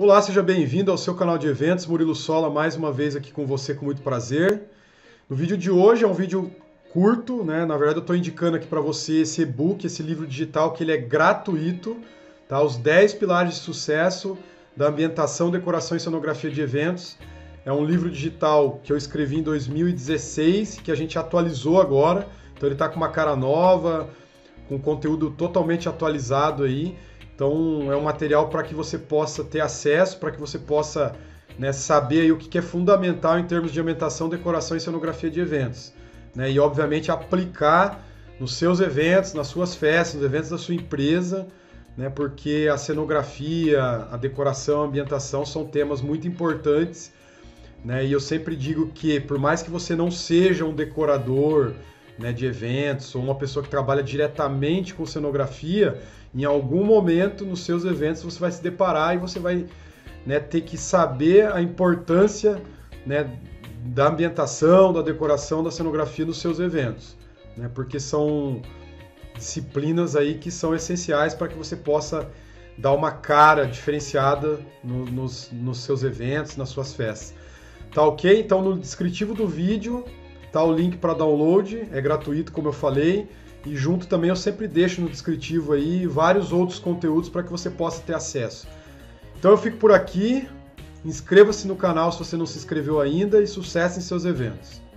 Olá, seja bem-vindo ao seu canal de eventos, Murilo Sola mais uma vez aqui com você com muito prazer. No vídeo de hoje é um vídeo curto, né? Na verdade eu estou indicando aqui para você esse e-book, esse livro digital que ele é gratuito, tá? Os 10 Pilares de Sucesso da Ambientação, Decoração e Cenografia de Eventos. É um livro digital que eu escrevi em 2016, que a gente atualizou agora, então ele está com uma cara nova, com conteúdo totalmente atualizado aí. Então, é um material para que você possa ter acesso, para que você possa, né, saber aí o que é fundamental em termos de ambientação, decoração e cenografia de eventos, né? E, obviamente, aplicar nos seus eventos, nas suas festas, nos eventos da sua empresa, né? Porque a cenografia, a decoração, a ambientação são temas muito importantes, né? E eu sempre digo que, por mais que você não seja um decorador, né, de eventos, ou uma pessoa que trabalha diretamente com cenografia, em algum momento nos seus eventos você vai se deparar e você vai, né, ter que saber a importância, né, da ambientação, da decoração, da cenografia nos seus eventos, né, porque são disciplinas aí que são essenciais para que você possa dar uma cara diferenciada nos seus eventos, nas suas festas. Tá ok? Então no descritivo do vídeo tá o link para download, é gratuito como eu falei, e junto também eu sempre deixo no descritivo aí vários outros conteúdos para que você possa ter acesso. Então eu fico por aqui, inscreva-se no canal se você não se inscreveu ainda e sucesso em seus eventos!